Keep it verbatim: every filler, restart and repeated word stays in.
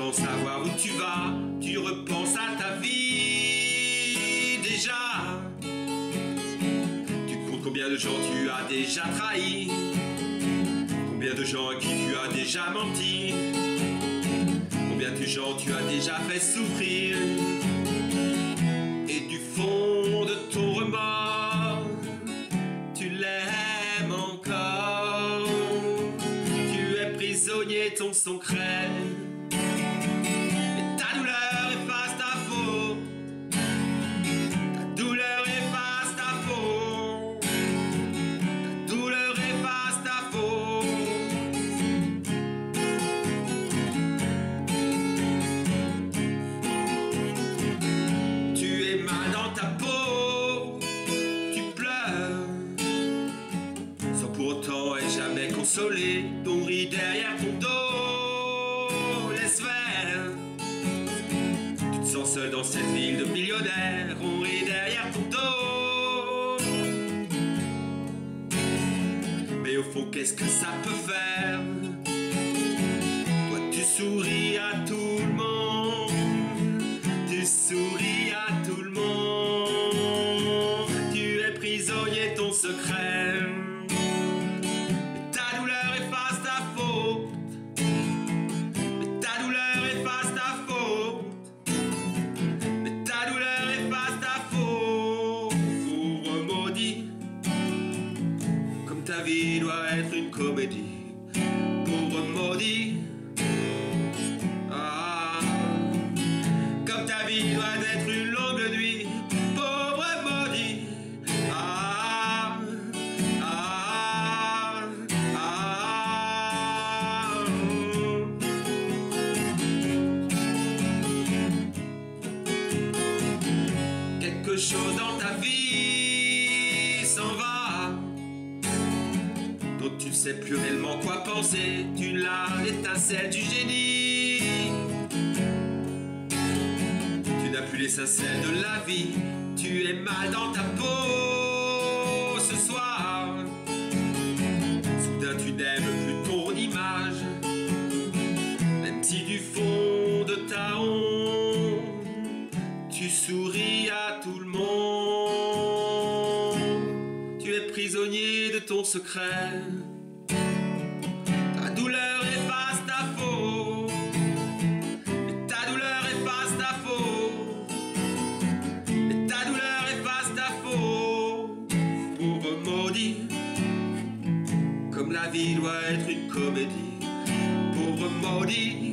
Sans savoir où tu vas, tu repenses à ta vie déjà. Tu comptes combien de gens tu as déjà trahi, combien de gens à qui tu as déjà menti, combien de gens tu as déjà fait souffrir. Et du fond de ton remords, tu l'aimes encore. Tu es prisonnier de ton sang crème. Consolé, ton riz derrière ton dos, laisse faire. Tu te sens seul dans cette ville de millionnaires, on rit derrière ton dos. Mais au fond, qu'est-ce que ça peut faire? Toi, tu souris à tout le monde, tu souris à tout le monde. Tu es prisonnier de ton secret. Ta vie doit être une comédie, pauvre maudit. Ah, comme ta vie doit être une longue nuit, pauvre maudit. Ah, ah, ah. Quelque chose dans ta vie s'en va, dont tu ne sais plus réellement quoi penser. Tu l'as l'étincelle du génie, tu n'as plus l'essentiel de la vie. Tu es mal dans ta peau ce soir. Soudain tu n'aimes plus ton image, même si du fond de ta honte tu souris à tout le monde. Tu es prisonnier de ton secret. Ta douleur efface ta faute, mais ta douleur efface ta faute, mais ta douleur efface ta faute. Pauvre maudit, comme la vie doit être une comédie, pauvre maudit.